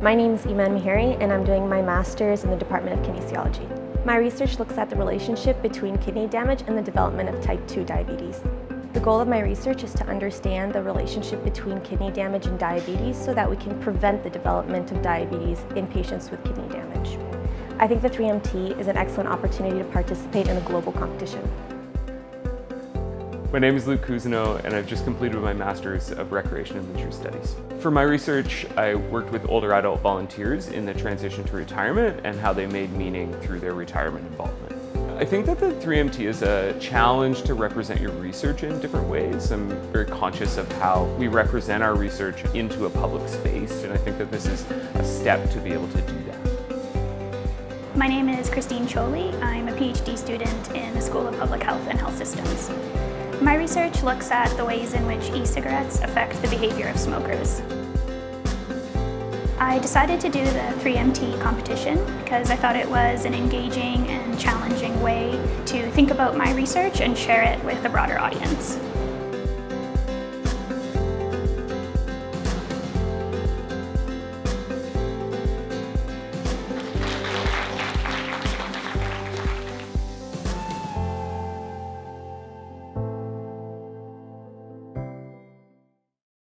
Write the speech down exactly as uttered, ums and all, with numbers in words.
My name is Iman Mihari and I'm doing my master's in the Department of Kinesiology. My research looks at the relationship between kidney damage and the development of type two diabetes. The goal of my research is to understand the relationship between kidney damage and diabetes so that we can prevent the development of diabetes in patients with kidney damage. I think the three M T is an excellent opportunity to participate in a global competition. My name is Luke Cousineau and I've just completed my Master's of Recreation and Leisure Studies. For my research, I worked with older adult volunteers in the transition to retirement and how they made meaning through their retirement involvement. I think that the three M T is a challenge to represent your research in different ways. I'm very conscious of how we represent our research into a public space, and I think that this is a step to be able to do that. My name is Christine Cholley. I'm a PhD student in the School of Public Health and Health Systems. My research looks at the ways in which e-cigarettes affect the behavior of smokers. I decided to do the three M T competition because I thought it was an engaging and challenging way to think about my research and share it with a broader audience.